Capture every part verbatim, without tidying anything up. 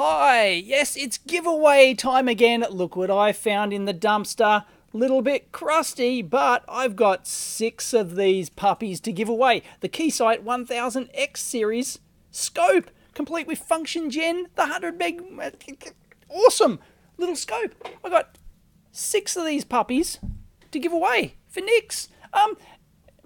Hi, yes, it's giveaway time again. Look what I found in the dumpster. Little bit crusty, but I've got six of these puppies to give away. The Keysight one thousand X series scope, complete with function gen, the one hundred meg, awesome little scope. I got six of these puppies to give away for Nick's. Um,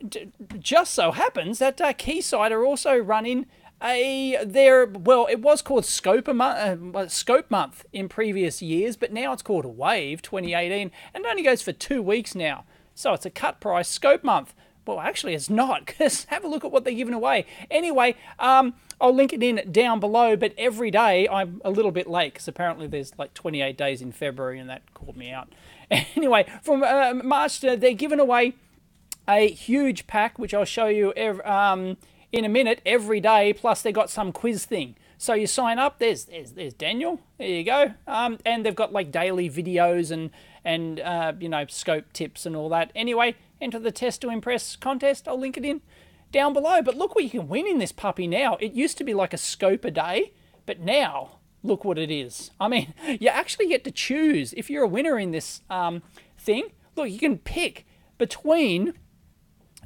d just so happens that uh, Keysight are also running A, there, well, it was called Scope, a month, uh, Scope Month in previous years, but now it's called Wave twenty eighteen, and it only goes for two weeks now. So it's a cut price Scope Month. Well, actually, it's not, because have a look at what they're giving away. Anyway, um, I'll link it in down below, but every day I'm a little bit late, because apparently there's like twenty-eight days in February, and that caught me out. Anyway, from uh, March, to, they're giving away a huge pack, which I'll show you every... Um, in a minute, every day, plus they got some quiz thing. So you sign up, there's there's, there's Daniel, there you go. Um, and they've got like daily videos and, and uh, you know, scope tips and all that. Anyway, enter the Test to Impress contest, I'll link it in down below. But look what you can win in this puppy now. It used to be like a scope a day, but now, look what it is. I mean, you actually get to choose, if you're a winner in this um, thing, look, you can pick between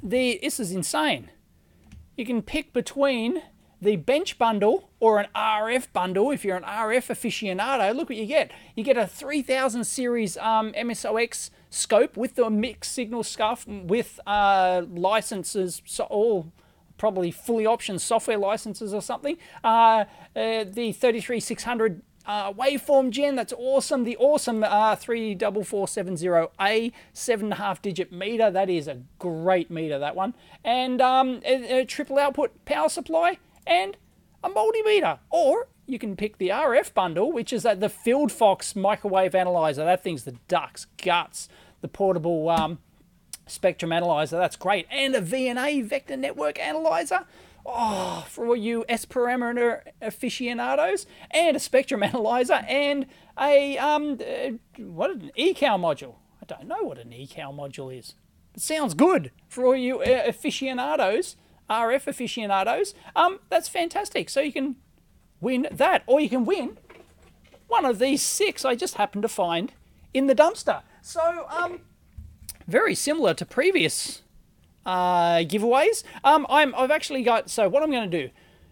the, this is insane. You can pick between the bench bundle or an R F bundle. If you're an R F aficionado, look what you get. You get a three thousand series um, M S O X scope with the mixed signal stuff, with uh, licenses, so all probably fully optioned software licenses or something. Uh, uh, the three three six hundred uh, waveform gen, that's awesome. The awesome uh, three four four seven zero A, seven and a half digit meter. That is a great meter, that one. And um, a, a triple output power supply and a multimeter. Or you can pick the R F bundle, which is uh, the FieldFox microwave analyzer. That thing's the duck's guts, the portable um, spectrum analyzer. That's great. And a V N A vector network analyzer. Oh, for all you S-parameter aficionados, and a spectrum analyzer, and a, um, uh, what, an E cal module. I don't know what an E cal module is. It sounds good for all you uh, aficionados, R F aficionados. Um, that's fantastic. So you can win that, or you can win one of these six I just happened to find in the dumpster. So, um, very similar to previous Uh, giveaways. Um, I'm, I've actually got, so what I'm going to do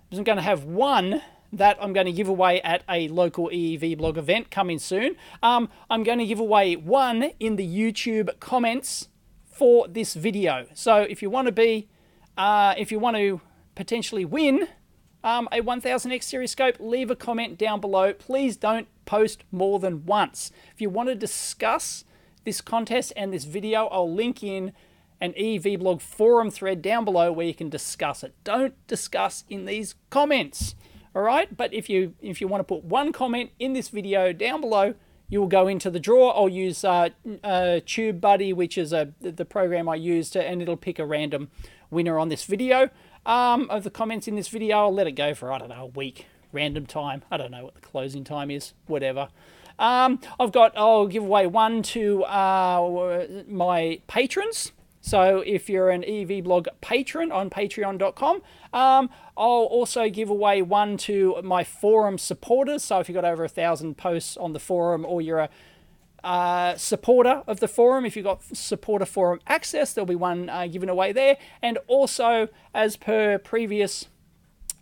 is I'm going to have one that I'm going to give away at a local E E V blog event coming soon. Um, I'm going to give away one in the YouTube comments for this video. So if you want to be, uh, if you want to potentially win um, a one thousand X series scope, leave a comment down below. Please don't post more than once. If you want to discuss this contest and this video, I'll link in an E E V blog forum thread down below where you can discuss it. Don't discuss in these comments, all right? But if you if you want to put one comment in this video down below, you will go into the draw. I'll use uh, uh, TubeBuddy, which is a the program I use to, and it'll pick a random winner on this video. Um, of the comments in this video, I'll let it go for I don't know a week, random time. I don't know what the closing time is. Whatever. Um, I've got I'll give away one to uh, my patrons. So if you're an E E V blog patron on patreon dot com, um, I'll also give away one to my forum supporters. So if you've got over a thousand posts on the forum, or you're a uh, supporter of the forum, if you've got supporter forum access, there'll be one uh, given away there. And also, as per previous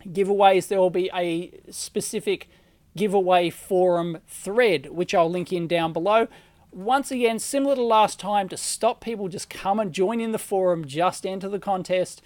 giveaways, there will be a specific giveaway forum thread, which I'll link in down below. Once again, similar to last time, to stop people just come and join in the forum, just enter the contest.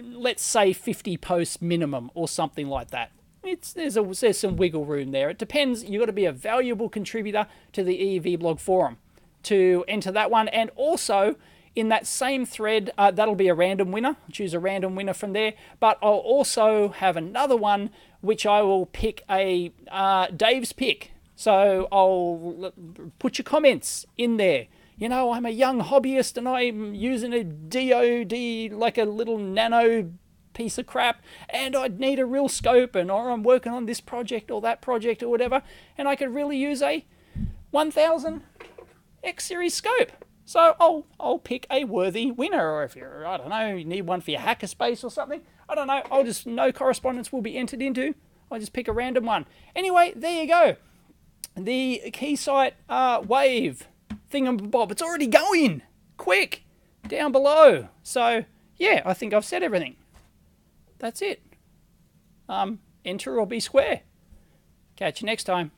Let's say fifty posts minimum or something like that. It's, there's, a, there's some wiggle room there. It depends. You've got to be a valuable contributor to the E E V blog forum to enter that one. And also, in that same thread, uh, that'll be a random winner. I'll choose a random winner from there. But I'll also have another one, which I will pick a uh, Dave's pick. So I'll put your comments in there. You know, I'm a young hobbyist and I'm using a D O D, like a little nano piece of crap, and I'd need a real scope, and or I'm working on this project or that project or whatever, and I could really use a one thousand X series scope. So I'll, I'll pick a worthy winner, or if you're, I don't know, you need one for your hackerspace or something. I don't know, I'll just, no correspondence will be entered into. I just pick a random one. Anyway, there you go. The Keysight uh, Wave thingamabob. It's already going. Quick. Down below. So, yeah, I think I've said everything. That's it. Um, enter or be square. Catch you next time.